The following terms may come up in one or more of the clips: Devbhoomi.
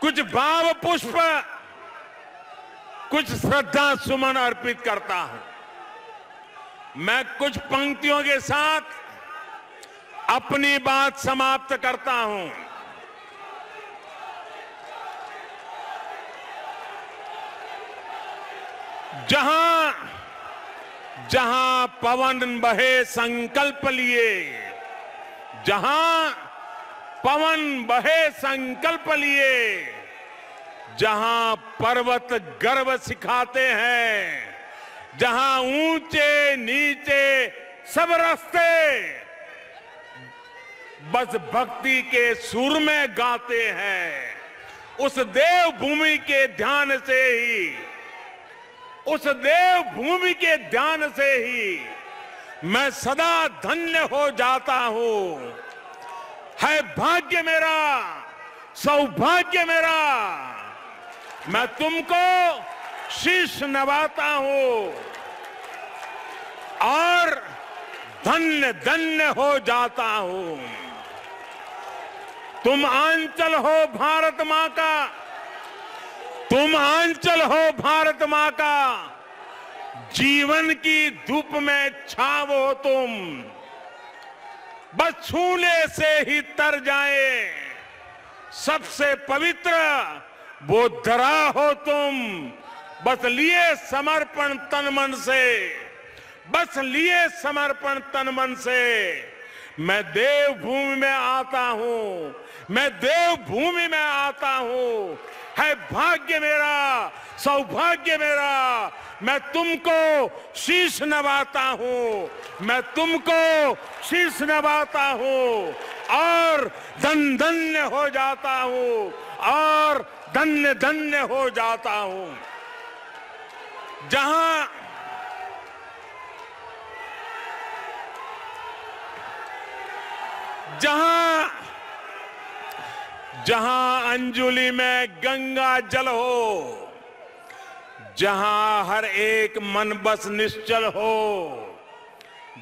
कुछ भाव पुष्प, कुछ श्रद्धा सुमन अर्पित करता हूं। मैं कुछ पंक्तियों के साथ अपनी बात समाप्त करता हूं। जहां जहां पवन बहे संकल्प लिए, जहां पवन बहे संकल्प लिए, जहां पर्वत गर्व सिखाते हैं, जहां ऊंचे नीचे सब रास्ते बस भक्ति के सुर में गाते हैं। उस देवभूमि के ध्यान से ही, उस देवभूमि के ध्यान से ही मैं सदा धन्य हो जाता हूं। है भाग्य मेरा, सौभाग्य मेरा, मैं तुमको शीश नवाता हूं और धन्य धन्य हो जाता हूं। तुम आंचल हो भारत मां का, तुम आंचल हो भारत मां का, जीवन की धूप में छाव हो तुम। बस छूने से ही तर जाए सबसे पवित्र वो धरा हो तुम। बस लिए समर्पण तन मन से, बस लिए समर्पण तन मन से मैं देवभूमि में आता हूं, मैं देवभूमि में आता हूं। है भाग्य मेरा, सौभाग्य मेरा, मैं तुमको शीश नवाता हूं, मैं तुमको शीश नवाता हूं और धन धन्य हो जाता हूं, और धन्य धन्य हो जाता हूं। जहां अंजुली में गंगा जल हो, जहां हर एक मन बस निश्चल हो,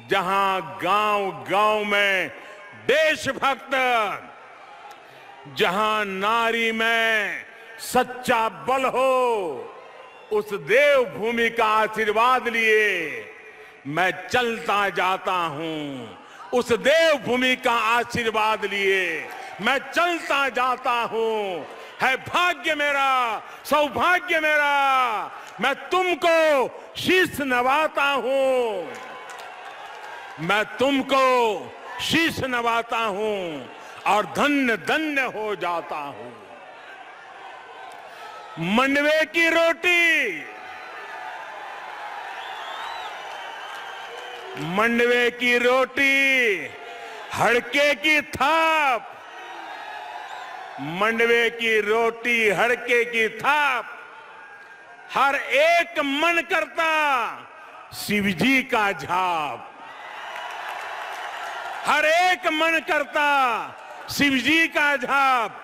जहां गांव गांव में देशभक्त, जहां नारी में सच्चा बल हो, उस देवभूमि का आशीर्वाद लिए मैं चलता जाता हूं। उस देवभूमि का आशीर्वाद लिए मैं चलता जाता हूं। है भाग्य मेरा, सौभाग्य मेरा, मैं तुमको शीश नवाता हूं, मैं तुमको शीश नवाता हूं और धन्य धन्य हो जाता हूं। मंडवे की रोटी, मंडवे की रोटी, हड़के की थाप, मंडवे की रोटी, हड़के की थाप, हर एक मन करता शिवजी का झाप, हर एक मन करता शिवजी का झाप।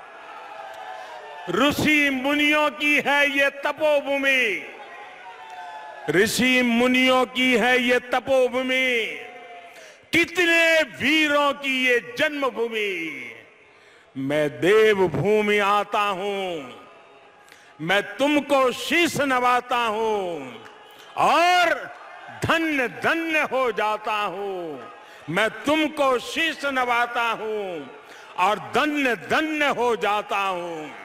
ऋषि मुनियों की है ये तपोभूमि, ऋषि मुनियों की है ये तपोभूमि, कितने वीरों की ये जन्मभूमि। मैं देवभूमि आता हूं, मैं तुमको शीश नवाता हूं और धन्य धन्य हो जाता हूं। मैं तुमको शीश नवाता हूं और धन्य धन्य हो जाता हूं।